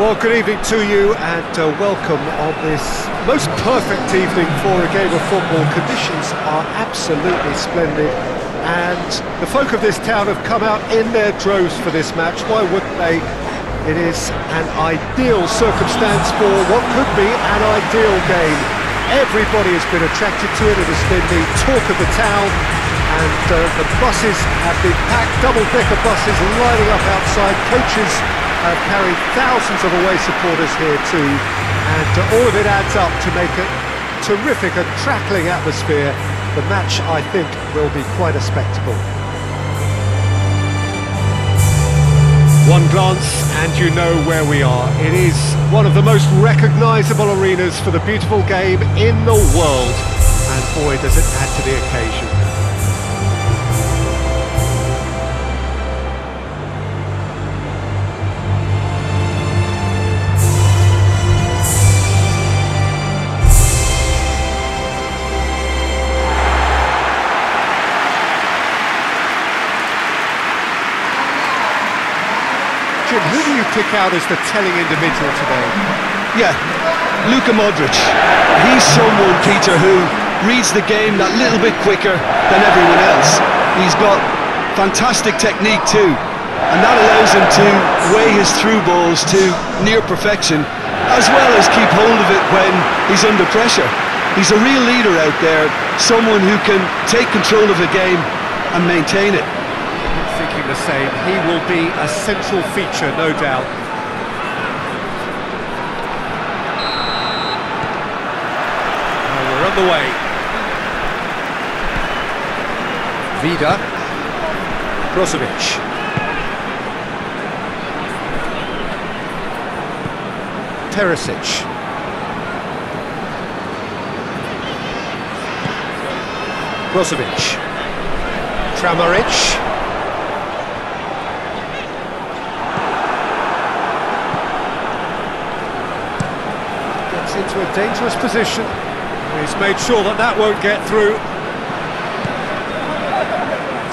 Well, good evening to you and welcome on this most perfect evening for a game of football. Conditions are absolutely splendid and the folk of this town have come out in their droves for this match. Why wouldn't they? It is an ideal circumstance for what could be an ideal game. Everybody has been attracted to it. It has been the talk of the town and the buses have been packed, double-decker buses lining up outside, coaches carried thousands of away supporters here too, and all of it adds up to make a terrific and crackling atmosphere. The match, I think, will be quite a spectacle. One glance and you know where we are. It is one of the most recognisable arenas for the beautiful game in the world, and boy does it add to the occasion. Who do you pick out as the telling individual today? Yeah, Luka Modric. He's someone, Peter, who reads the game that little bit quicker than everyone else. He's got fantastic technique too, and that allows him to weigh his through balls to near perfection, as well as keep hold of it when he's under pressure. He's a real leader out there, someone who can take control of the game and maintain it. Thinking the same, he will be a central feature, no doubt. And we're on the way. Vida, Brozovic. Perisic. Brozovic. Kramaric. Into a dangerous position. He's made sure that that won't get through.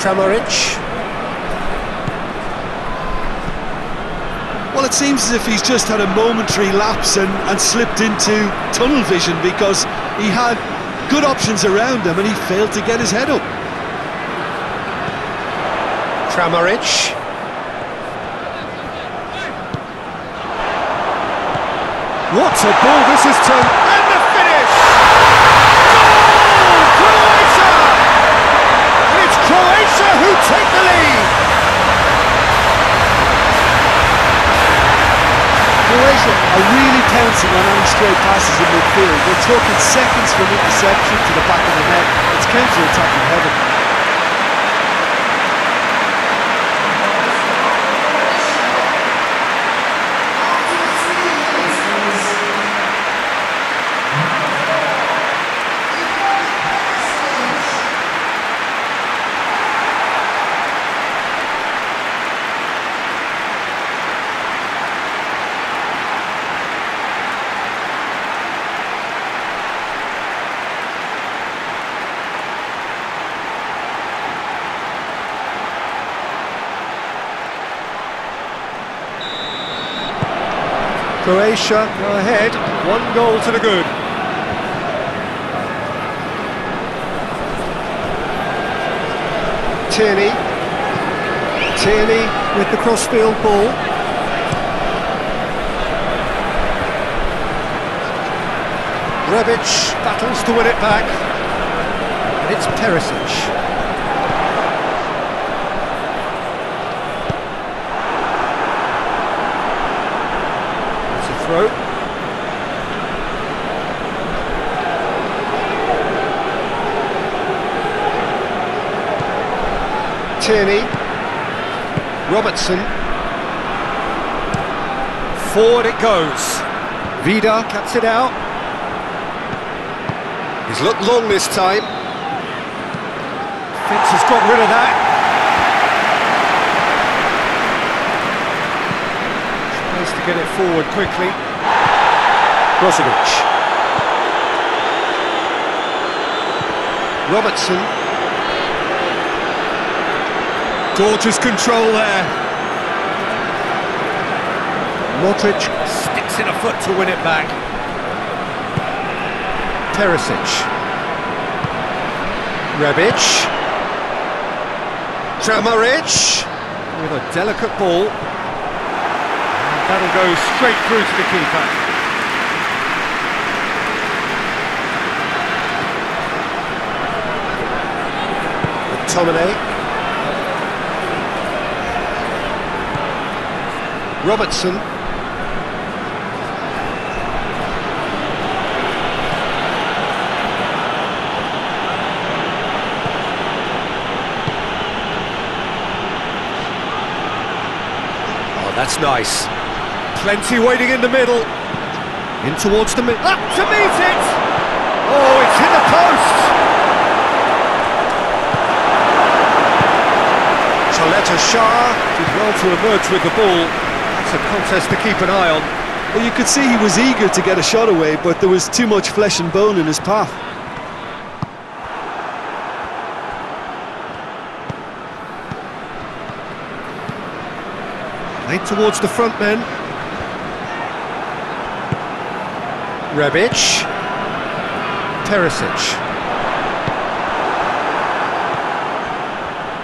Kramaric. Well, it seems as if he's just had a momentary lapse and slipped into tunnel vision, because he had good options around him and he failed to get his head up. Kramaric. What a ball this has turned, and the finish! Goal, Croatia! It's Croatia who take the lead! Croatia are really pouncing on any stray passes in midfield. They're talking seconds from interception to the back of the net. It's counter-attacking heaven. Croatia go ahead, 1 goal to the good. Tierney with the crossfield ball. Rebic battles to win it back. And it's Perisic. Throat. Tierney, Robertson, forward it goes. Vida cuts it out. He's looked long this time. Fitz has got rid of that. To get it forward quickly. Brozovic. Robertson. Gorgeous control there. Mottridge sticks in a foot to win it back. Perisic. Rebic. Jamaric with a delicate ball. That'll go straight through to the keeper. McTominay. Robertson. Oh, that's nice. Plenty waiting in the middle. In towards the middle. Up to meet it! Oh, it's hit the post! Chaleta Shah did well to emerge with the ball. A contest to keep an eye on. Well, you could see he was eager to get a shot away, but there was too much flesh and bone in his path. Late towards the front men. Rebic. Perisic.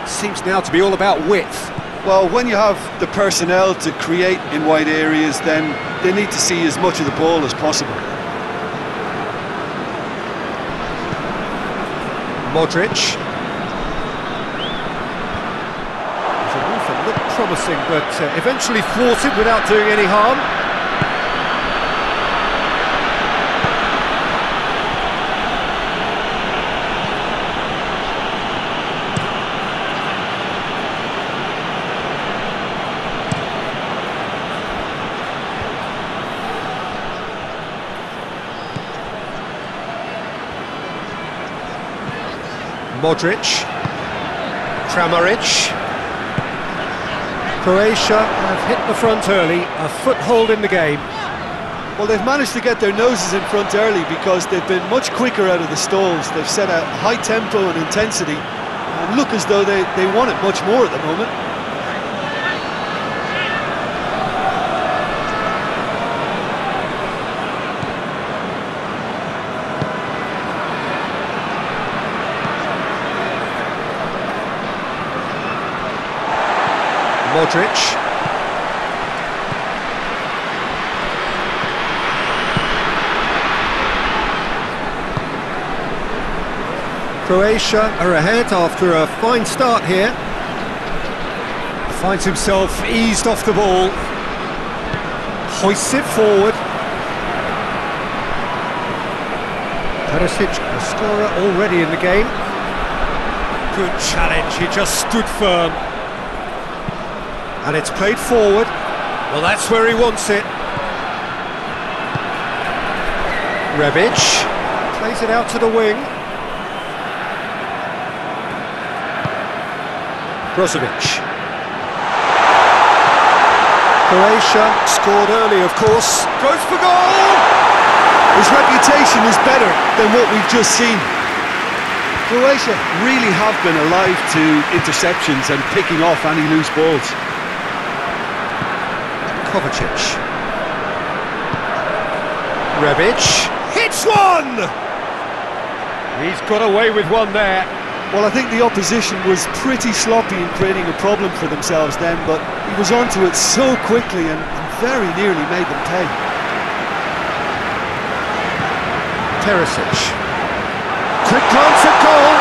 Seems now to be all about width. Well, when you have the personnel to create in wide areas, then they need to see as much of the ball as possible. Modric. The Wolfen looked promising, but eventually thwarted without doing any harm. Modric, Kramaric. Croatia have hit the front early, a foothold in the game. Well, they've managed to get their noses in front early because they've been much quicker out of the stalls. They've set a high tempo and intensity and look as though they want it much more at the moment. Modric. Croatia are ahead after a fine start here. Finds himself eased off the ball. Hoists it forward. Perisic, a scorer already in the game. Good challenge, he just stood firm. And it's played forward. Well, that's where he wants it. Rebic plays it out to the wing. Brozovic. Croatia scored early, of course. Goes for goal! His reputation is better than what we've just seen. Croatia really have been alive to interceptions and picking off any loose balls. Kovacic. Rebic hits one! He's got away with one there. Well, I think the opposition was pretty sloppy in creating a problem for themselves then, but he was onto it so quickly and very nearly made them pay. Perisic. Quick glance at goal!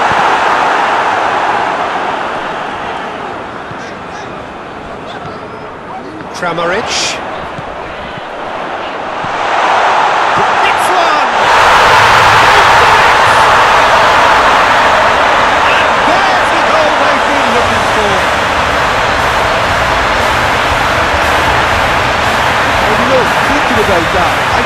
Kramaric. It's one! There's the goal they've been looking for. And you know, thinking about that, I think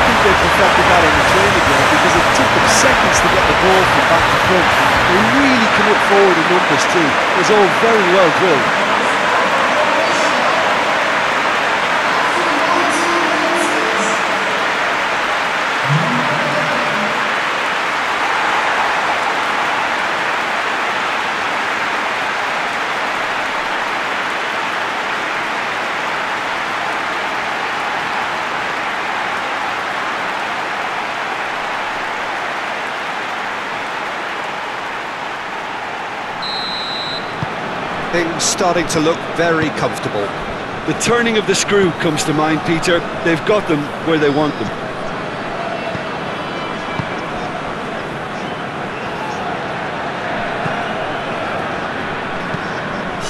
they perfected that in the training ground because it took them seconds to get the ball from back to front. They really commit forward in numbers too. It was all very well drilled. things starting to look very comfortable. The turning of the screw comes to mind, Peter. They've got them where they want them.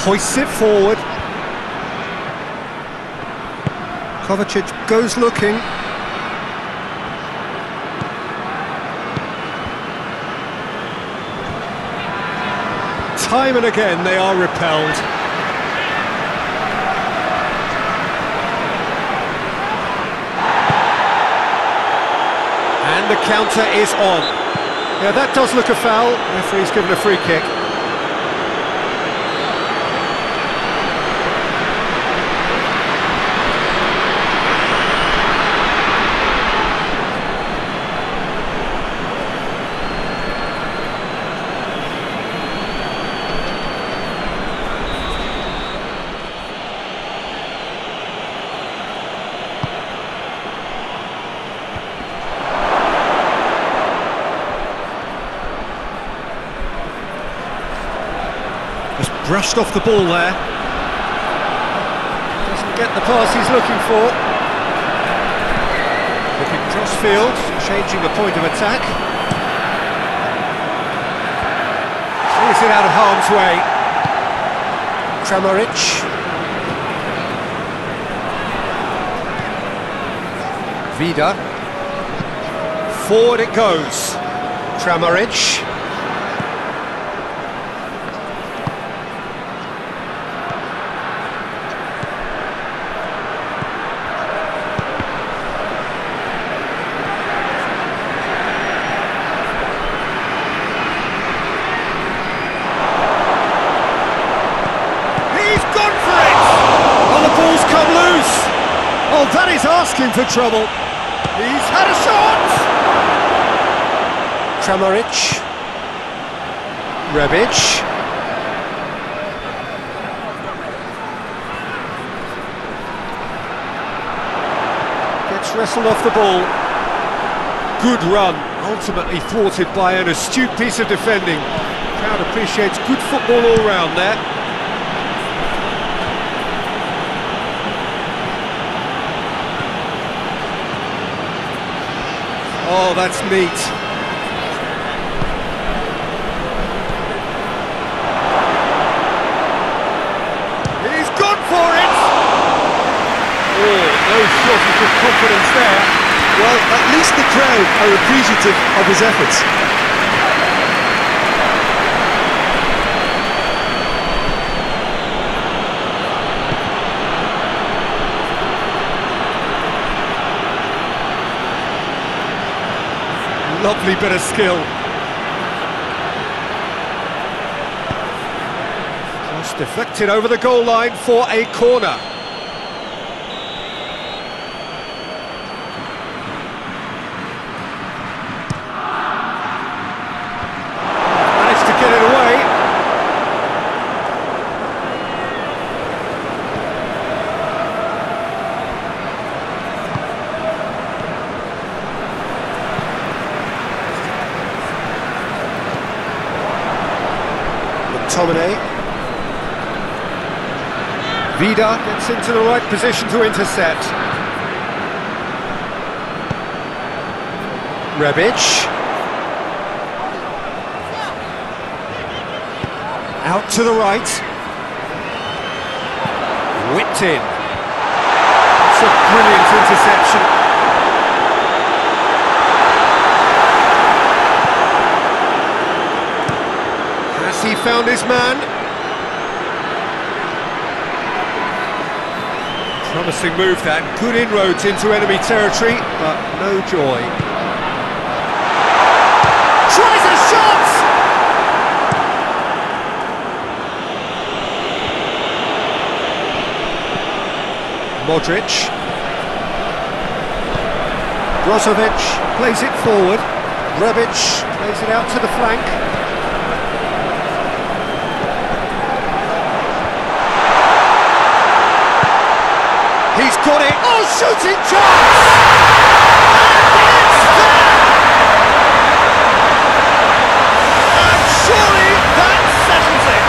Hoists it forward. Kovacic goes looking. Time and again they are repelled. And the counter is on. Yeah, that does look a foul. Referee's given a free kick. Brushed off the ball there. Doesn't get the pass he's looking for. Looking crossfield, changing the point of attack. He's it out of harm's way. Kramaric. Vida. Forward it goes. Kramaric. Asking for trouble. He's had a shot. Kramaric. Rebic. Gets wrestled off the ball. Good run, ultimately thwarted by an astute piece of defending. Crowd appreciates good football all round there. Oh, that's neat. He's gone for it! Oh, no shortage of confidence there. Well, at least the crowd are appreciative of his efforts. Lovely bit of skill. Cross deflected over the goal line for a corner. Managed to get it away. Tomane. Vida gets into the right position to intercept. Rebic. Out to the right. Whipped in. It's a brilliant interception. He found his man. Promising move that. Good inroads into enemy territory, but no joy. Tries a shot! Modric. Brozovic plays it forward. Rebic plays it out to the flank. He's got it. Oh, shooting chance! And it's there! And surely that settles it!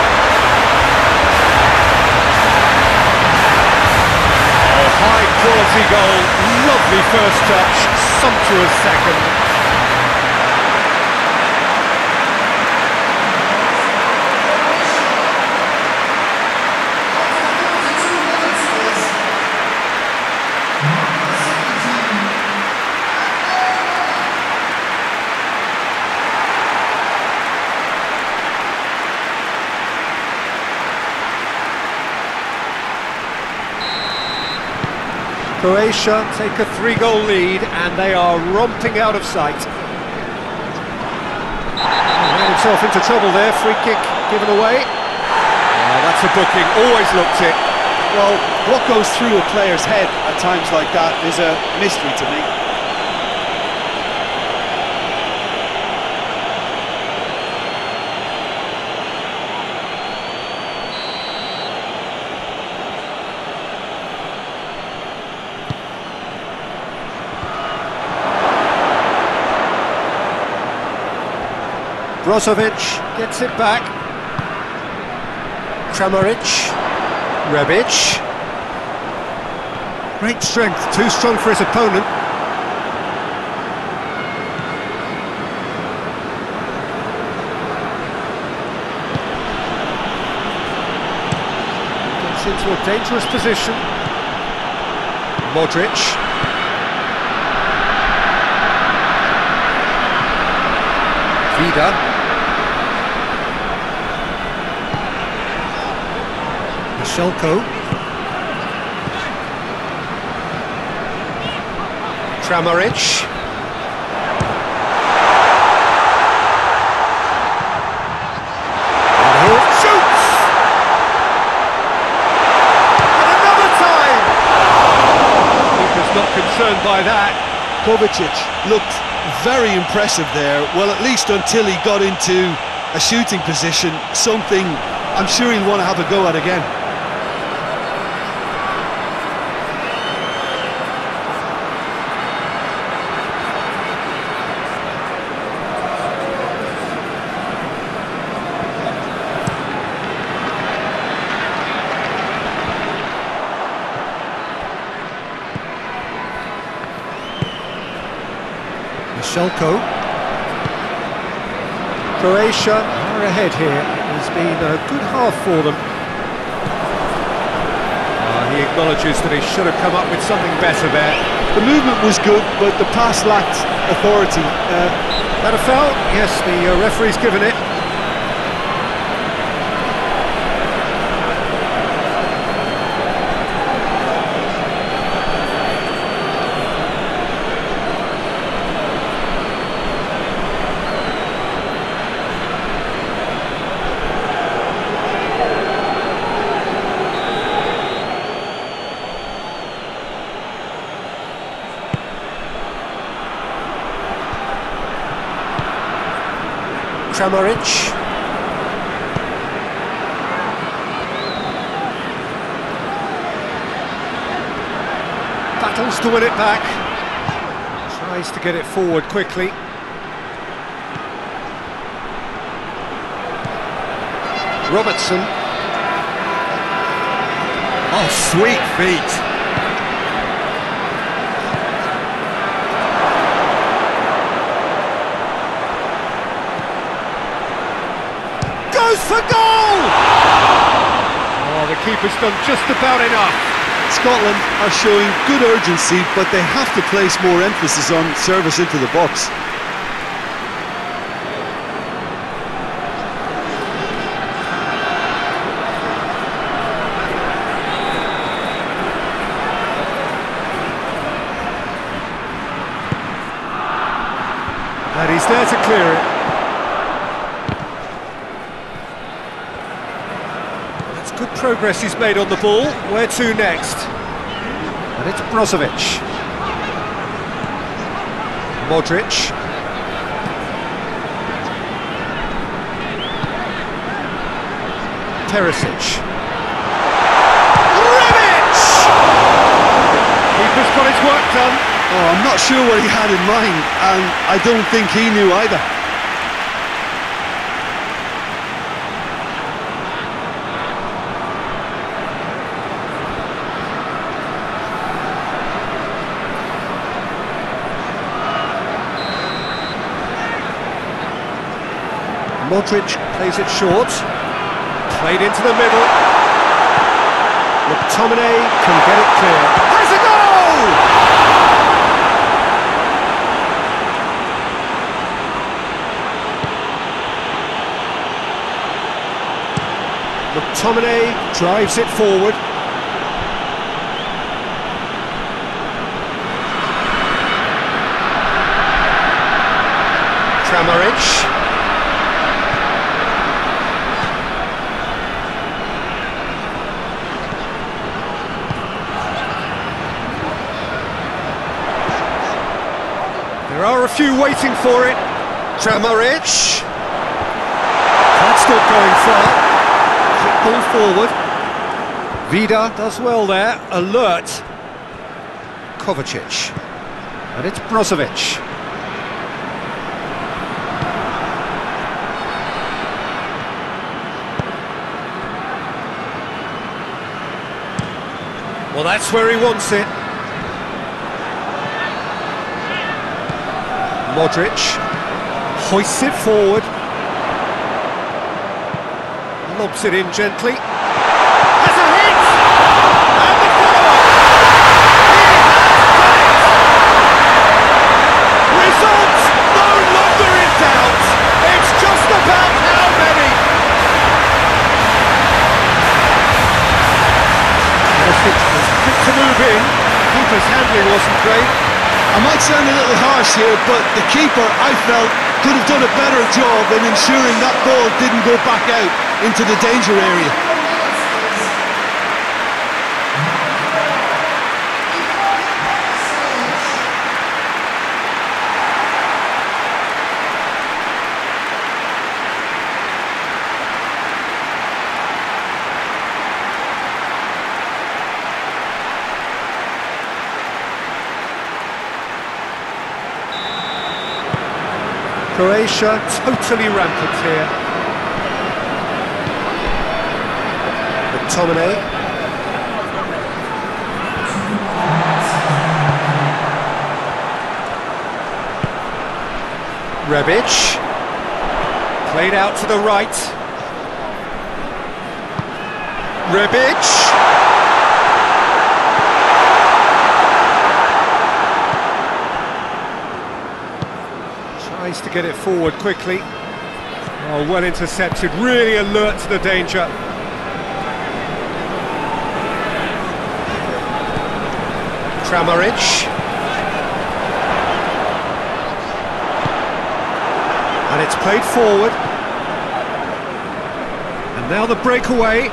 quality goal, lovely first touch, sumptuous second. Croatia take a 3-goal lead and they are romping out of sight. He ran himself into trouble there, free kick given away. Oh, that's a booking, always looked it. Well, what goes through a player's head at times like that is a mystery to me. Brozovic gets it back. Kramaric. Rebic. Great strength, too strong for his opponent. Gets into a dangerous position. Modric. Vida. Michelko. Kramaric. And he shoots! And another time! He was not concerned by that. Kovacic looked very impressive there. Well, at least until he got into a shooting position, something I'm sure he'll want to have a go at again. Shilko. Croatia are ahead here. It's been a good half for them. He acknowledges that he should have come up with something better there. The movement was good, but the pass lacked authority. That a foul? Yes, the referee's given it. Jamaric. Battles to win it back. Tries to get it forward quickly. Robertson. Oh, sweet feet. For goal! Oh, the keeper's done just about enough. Scotland are showing good urgency, but they have to place more emphasis on service into the box. And he's there to clear it. Good progress he's made on the ball. Where to next? And it's Brozovic. Modric. Perisic. Rebic! He's just got his work done. Oh, I'm not sure what he had in mind, and I don't think he knew either. Mottridge plays it short. Played into the middle. McTominay can get it clear. There's a goal! McTominay drives it forward. Kramaric. There are a few waiting for it. Jamaric. That's not going far. Quick ball forward. Vida does well there. Alert. Kovacic. And it's Brozovic. Well, that's where he wants it. Modric hoists it forward, lobs it in gently. Has a hit! And the follow-up! He has done it! Result no longer in doubt! It's just about how many! Perisic was quick to move in. Keeper's handling wasn't great. I might sound a little harsh here, but the keeper, I felt, could have done a better job in ensuring that ball didn't go back out into the danger area. Croatia totally rampant here. McTominay. Rebic. Played out to the right. Rebic. To get it forward quickly. Oh, well intercepted, really alert to the danger. Kramaric. And it's played forward. And now the breakaway.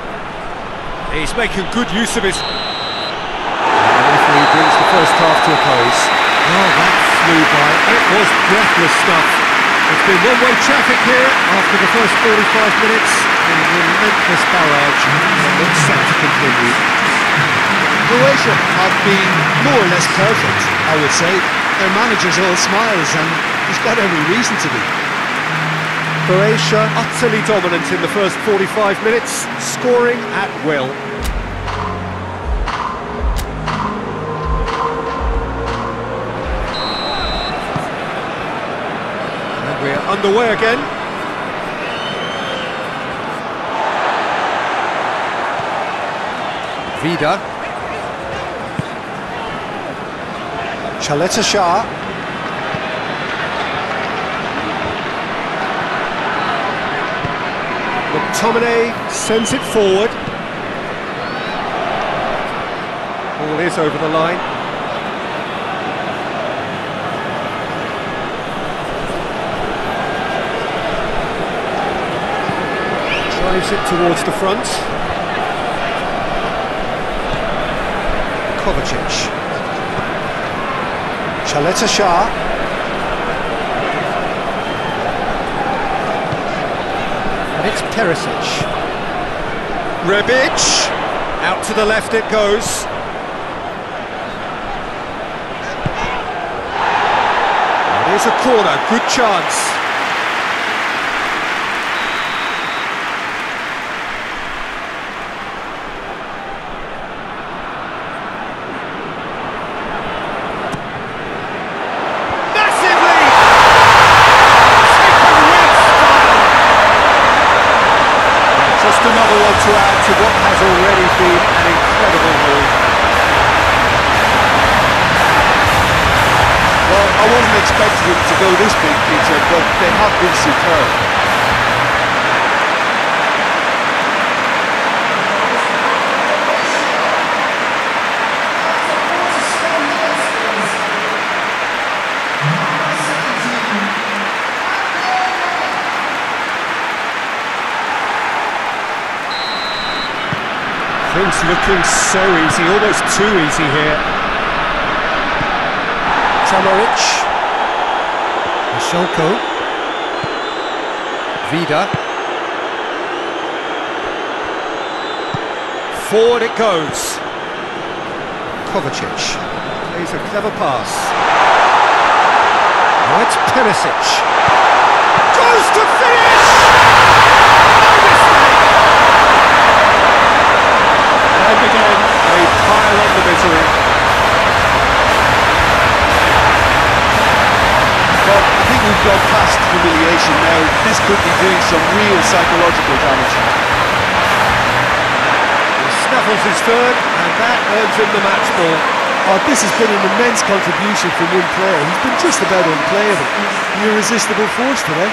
He's making good use of his... And he brings the first half to a close. Oh, that flew by. It was breathless stuff. It's been one-way traffic here after the first 45 minutes in a relentless barrage. It's set to continue. Croatia have been more or less perfect, I would say. Their manager's all smiles and he's got every reason to be. Croatia utterly dominant in the first 45 minutes, scoring at will. Underway again. Vida. Chaleta Shah. McTominay sends it forward. Ball is over the line. Drives it towards the front. Kovacic. Chaleta Shah. And it's Perisic. Rebic. Out to the left it goes. There's a corner, good chance. to add to what has already been an incredible move. Well, I wasn't expecting him to go this big, Peter, but they have been superb. Things looking so easy, almost too easy here. Kramaric, Michelko, Vida. Forward it goes. Kovacic plays a clever pass. Now it's Perisic. Goes to finish! And again, they pile on the misery. Well, I think we've gone past humiliation now. This could be doing some real psychological damage. He snaffles his third, and that earns him the match ball. Oh, this has been an immense contribution from one player. He's been just about unplayable. The irresistible force today.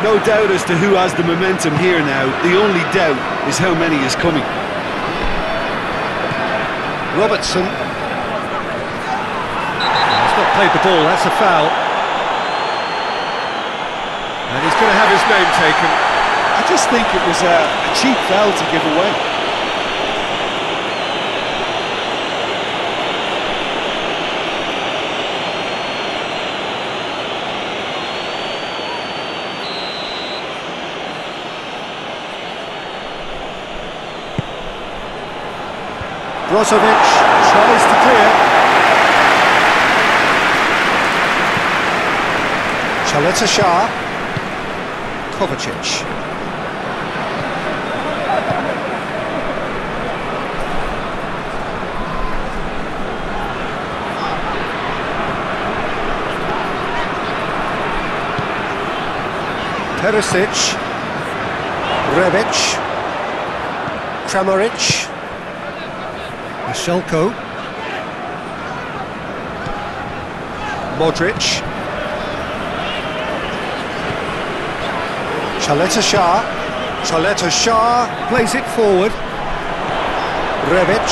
No doubt as to who has the momentum here now. The only doubt is how many is coming. Robertson. He's not played the ball, that's a foul. And he's going to have his name taken. I just think it was a cheap foul to give away. Brozovic tries to clear. Chaleta Shah. Kovacic. Perisic. Rebic. Kramaric. Michelko, Modric, Ćaleta-Car plays it forward. Rebic,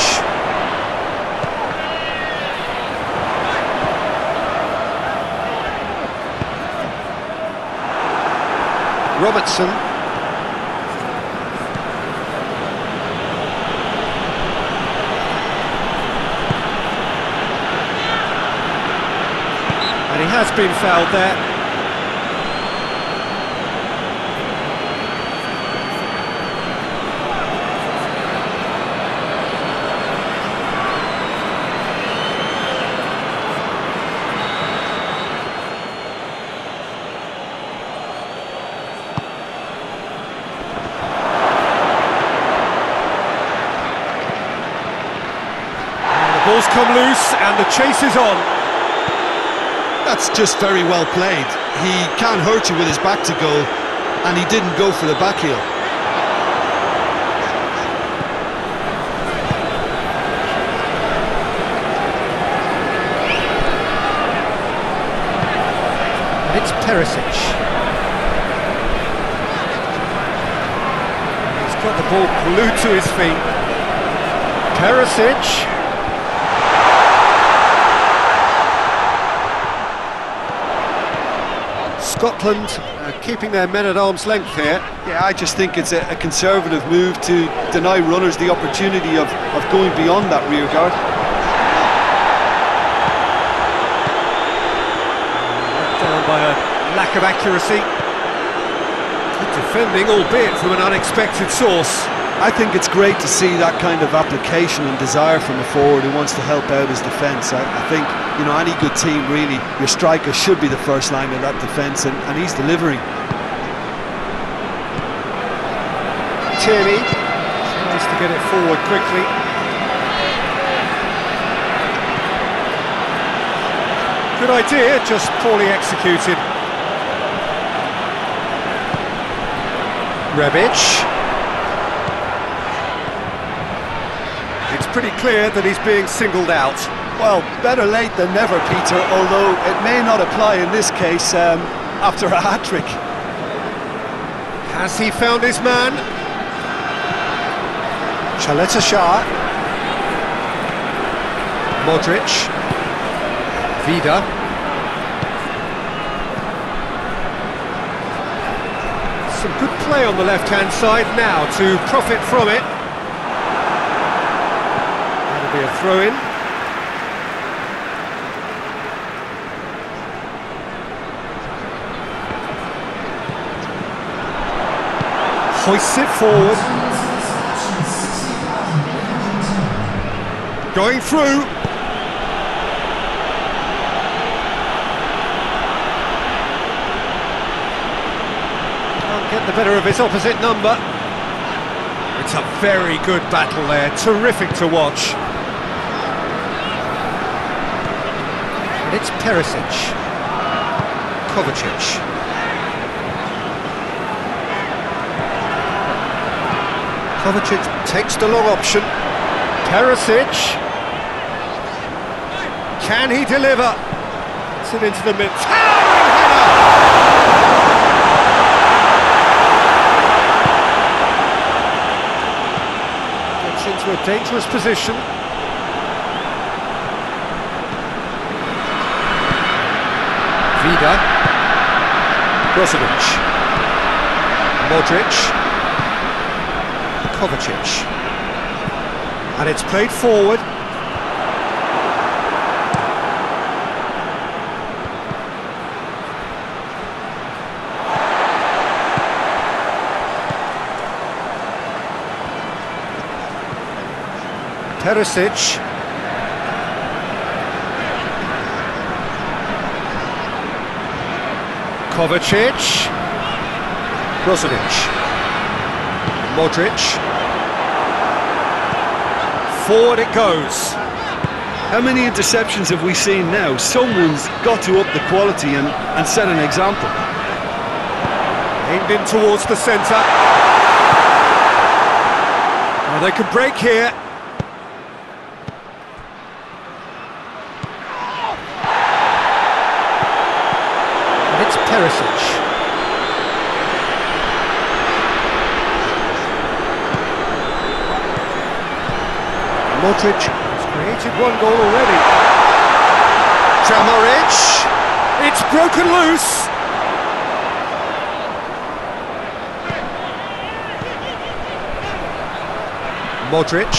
Robertson. Has been fouled there. And the ball's come loose and the chase is on. That's just very well played. He can't hurt you with his back to goal, and he didn't go for the back heel. It's Perisic. He's got the ball glued to his feet. Perisic. Scotland keeping their men at arm's length here. Yeah, I just think it's a conservative move to deny runners the opportunity of going beyond that rear guard. Down by a lack of accuracy. Good defending, albeit from an unexpected source. I think it's great to see that kind of application and desire from a forward who wants to help out his defence. I think, you know, any good team really, your striker should be the first line of that defence, and he's delivering. Tierney needs to get it forward quickly. Good idea, just poorly executed. Rebic. Pretty clear that he's being singled out. Well, better late than never, Peter, although it may not apply in this case after a hat-trick. Has he found his man? Chaleta Shah. Modric. Vida. Some good play on the left-hand side now to profit from it. Be a throw-in. Hoists it forward. Going through. Can't get the better of his opposite number. It's a very good battle there, terrific to watch. It's Perisic, Kovacic. Kovacic takes the long option. Perisic. Can he deliver? It's it into the mid. Gets into a dangerous position. Vida, Brozovic, Modric, Kovacic, and it's played forward. Perisic. Kovacic, Brozovic, Modric, forward it goes. How many interceptions have we seen now? Someone's got to up the quality and set an example. Aimed in towards the centre. Well, they could break here. Perisic. Mottridge has created one goal already. Jamaric. It's broken loose. Modric.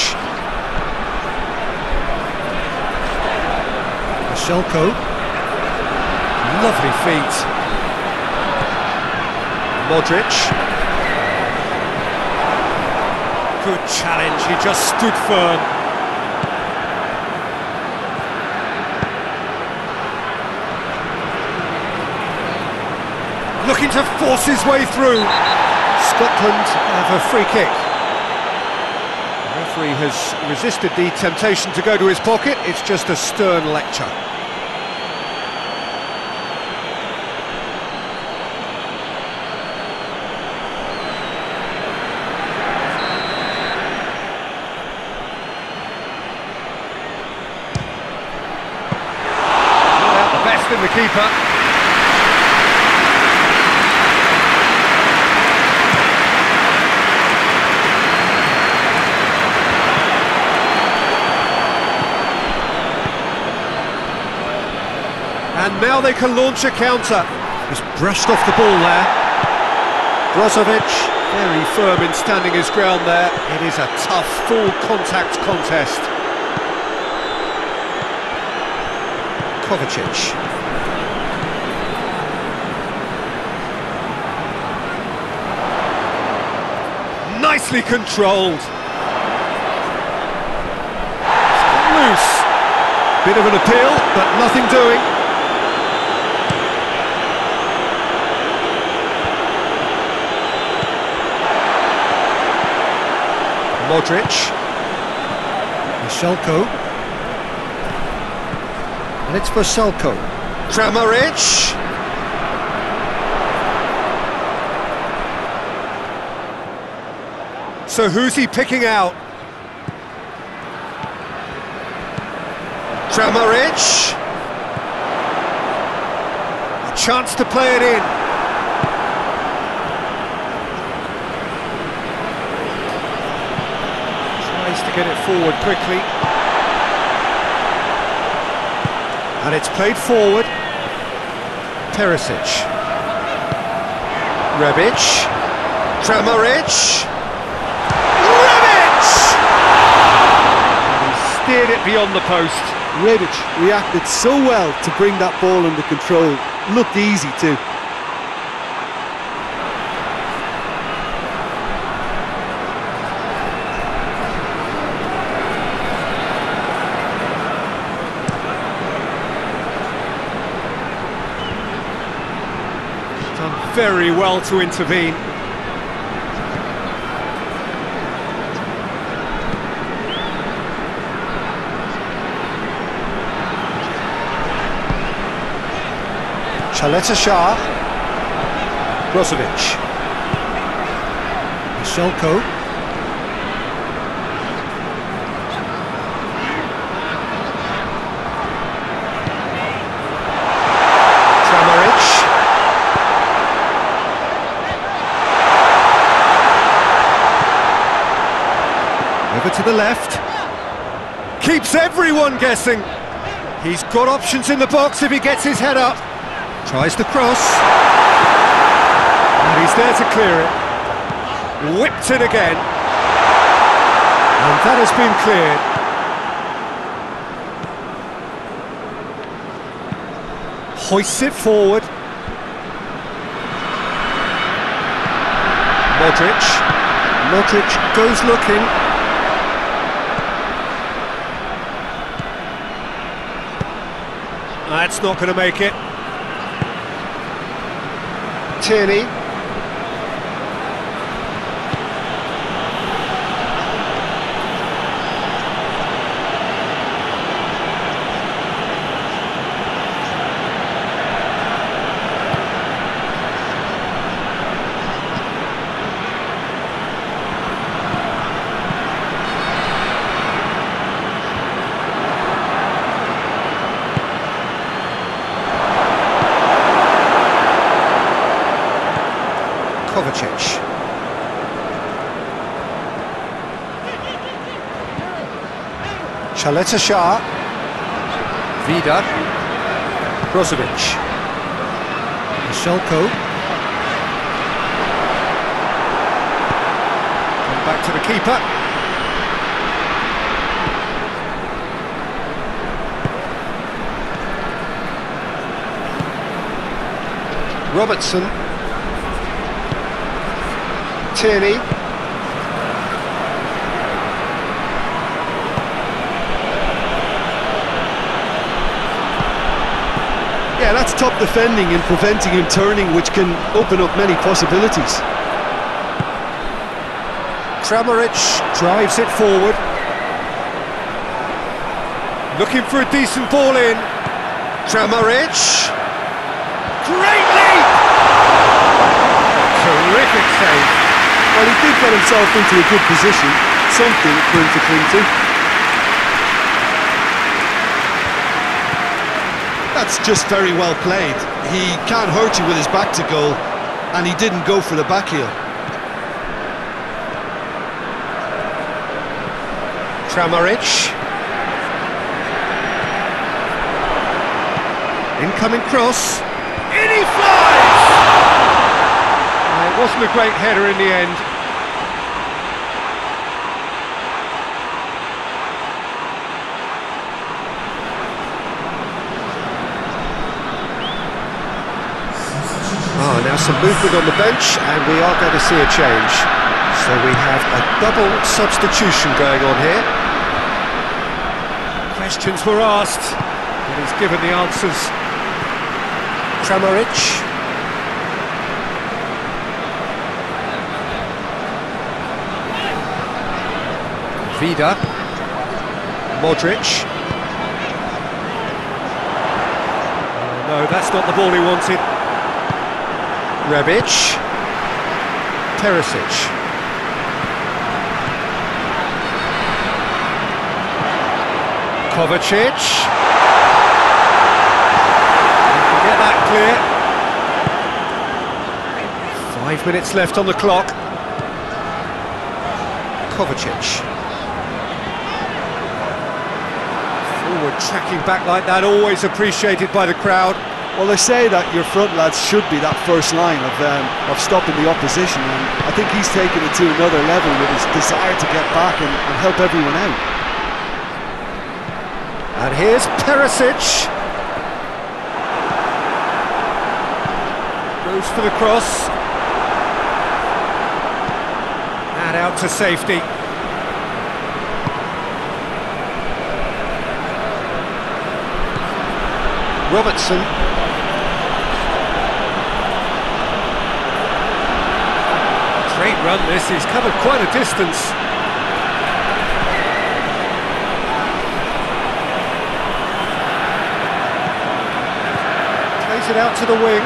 Michelko. Lovely feet. Modric. Good challenge, he just stood firm. Looking to force his way through. Scotland have a free kick. The referee has resisted the temptation to go to his pocket, it's just a stern lecture. The keeper. And now they can launch a counter. Just brushed off the ball there. Brozovic, very firm in standing his ground there. It is a tough, full contact contest. Kovacic. Nicely controlled. Loose. Bit of an appeal, but nothing doing. Modric. Michelko. And it's for Vrsaljko. Kramaric. So who's he picking out? Kramaric. A chance to play it in. Tries to get it forward quickly. And it's played forward. Perisic. Rebic. Kramaric. Steered it beyond the post. Rebic reacted so well to bring that ball under control. Looked easy too. Done very well to intervene. Chaleta Shah. Brozovic. Michelko. Jamaric. Over to the left. Keeps everyone guessing. He's got options in the box if he gets his head up. Tries to cross, and he's there to clear it. Whipped it again, and that has been cleared. Hoists it forward. Modric. Modric goes looking. That's not going to make it. Tierney. Kovacic. Chaleta Shah. Vida. Brozovic. Michelko. Come back to the keeper. Robertson. Tierney. Yeah, that's top defending and preventing him turning, which can open up many possibilities. Kramaric drives it forward. Looking for a decent ball in. Kramaric. Great leap! Terrific save. Well, he did get himself into a good position, something for him to cling to. That's just very well played. He can't hurt you with his back to goal, and he didn't go for the back heel. Kramaric. Incoming cross. In he flies! It wasn't a great header in the end. Now some movement on the bench, and we are going to see a change. So we have a double substitution going on here. Questions were asked, and he's given the answers. Kramaric. Vida. Modric. No, that's not the ball he wanted. Rebic. Perisic. Kovacic. Get that clear. 5 minutes left on the clock. Kovacic. Forward tracking back like that, always appreciated by the crowd. Well, they say that your front lads should be that first line of stopping the opposition, and I think he's taken it to another level with his desire to get back and help everyone out. And here's Perisic. Goes for the cross. And out to safety. Robertson. Great run this, he's covered quite a distance. It out to the wing.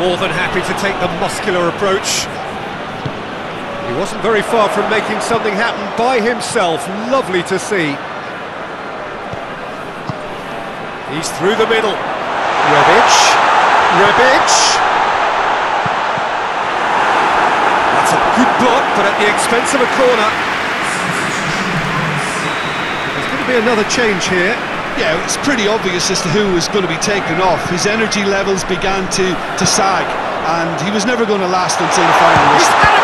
More than happy to take the muscular approach. He wasn't very far from making something happen by himself. Lovely to see. He's through the middle. Rebic. Rebic. That's a good block, but at the expense of a corner. Be another change here. Yeah, it's pretty obvious as to who was going to be taken off. His energy levels began to sag, and he was never going to last until the final whistle. He's had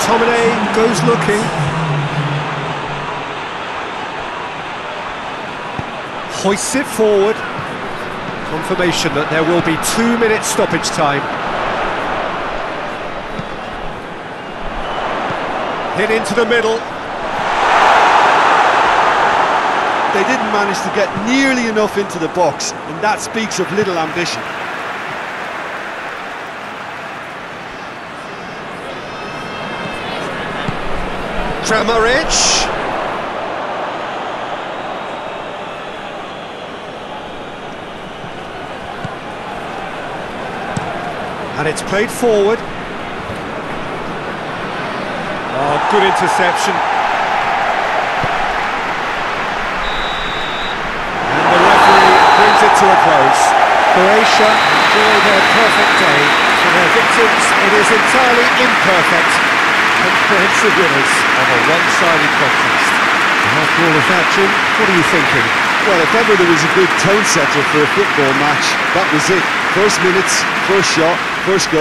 a goal! But Tomane goes looking. Hoists it forward. Confirmation that there will be 2 minutes stoppage time. Hit into the middle. They didn't manage to get nearly enough into the box, and that speaks of little ambition. Kramaric. And it's played forward. Oh, good interception. To a close. Croatia enjoy their perfect day. For their victims, it is entirely imperfect. Comprehensive winners of a one-sided contest. And after all of that, Jim, what are you thinking? Well, if ever there was a good tone setter for a football match, that was it. First minutes, first shot, first goal.